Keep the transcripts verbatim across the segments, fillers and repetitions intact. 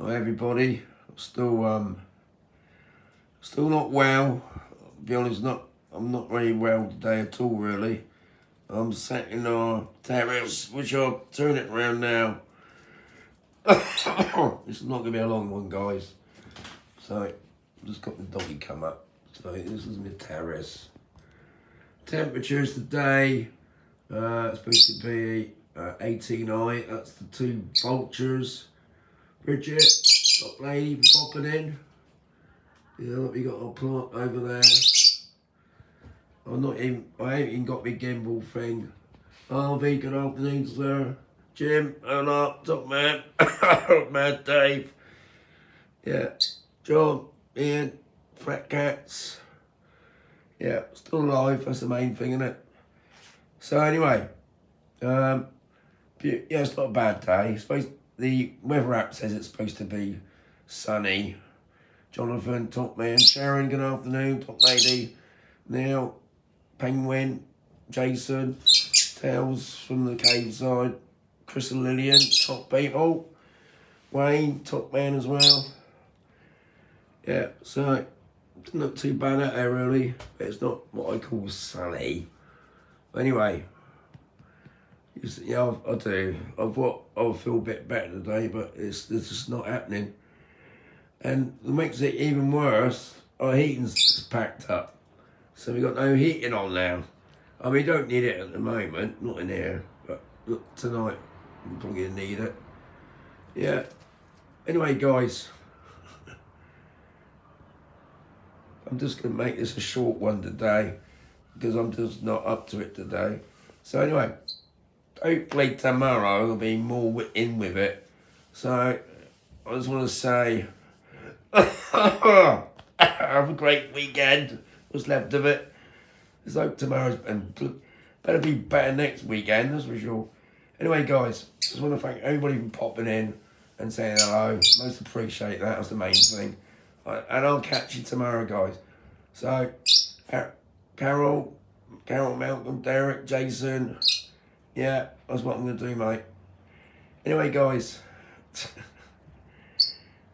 Not everybody. Still, um, still not well. I'll be honest, not I'm not really well today at all. Really, I'm sat in our terrace, which I'll turn it around now. This is not gonna be a long one, guys. So, I've just got the doggy come up. So this is my terrace. Temperatures today. Uh, it's supposed to be uh, eighteen high. That's the two vultures. Bridget, top lady, for popping in. Yeah, look, we got our plant over there. I'm not even. I ain't even got my gimbal thing. Harvey, good afternoon, sir. Jim, hello, top man, Mad Dave. Yeah, John, Ian, Fat Cats. Yeah, still alive. That's the main thing, isn't it? So anyway, um, yeah, it's not a bad day. It's supposed, the weather app says it's supposed to be sunny. Jonathan, top man, Sharon, good afternoon, top lady, Neil, Penguin, Jason, Tales from the cave side, Chris and Lillian, top people, Wayne, top man as well. Yeah, so it didn't look too bad out there really, but it's not what I call sunny. Anyway, yeah, I, I do. I've what I feel a bit better today, but it's it's just not happening. And what makes it even worse, our heating's just packed up, so we got no heating on now. I mean, don't need it at the moment, not in here, but look, tonight I'm probably gonna need it. Yeah. Anyway, guys, I'm just gonna make this a short one today, because I'm just not up to it today. So anyway, hopefully tomorrow I'll be more in with it. So I just want to say, have a great weekend. What's left of it? Let's hope tomorrow's better be better next weekend, that's for sure. Anyway, guys, just want to thank everybody for popping in and saying hello. Most appreciate that. That's the main thing. And I'll catch you tomorrow, guys. So, Carol, Carol, Malcolm, Derek, Jason. Yeah, that's what I'm going to do, mate. Anyway, guys.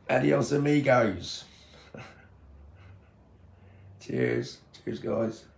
Adios, amigos. Cheers. Cheers, guys.